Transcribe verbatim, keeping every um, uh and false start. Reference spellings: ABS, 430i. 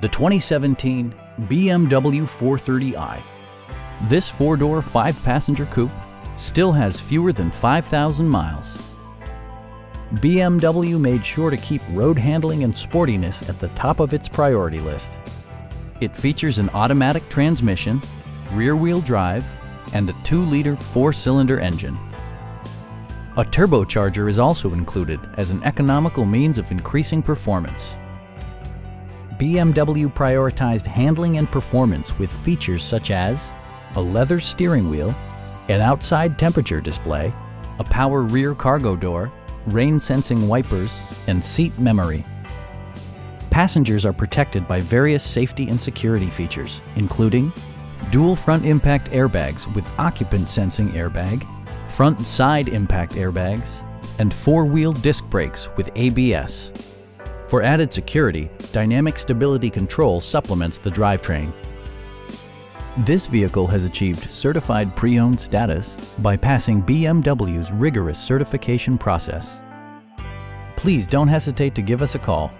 the twenty seventeen B M W four thirty i. This four-door, five-passenger coupe still has fewer than five thousand miles. B M W made sure to keep road handling and sportiness at the top of its priority list. It features an automatic transmission, rear-wheel drive, and a two-liter four-cylinder engine. A turbocharger is also included as an economical means of increasing performance. B M W prioritized handling and performance with features such as a leather steering wheel, an outside temperature display, a power rear cargo door, rain-sensing wipers, and seat memory. Passengers are protected by various safety and security features, including dual front impact airbags with occupant sensing airbag, front and side impact airbags, and four-wheel disc brakes with A B S. For added security, dynamic stability control supplements the drivetrain. This vehicle has achieved certified pre-owned status by passing B M W's rigorous certification process. Please don't hesitate to give us a call.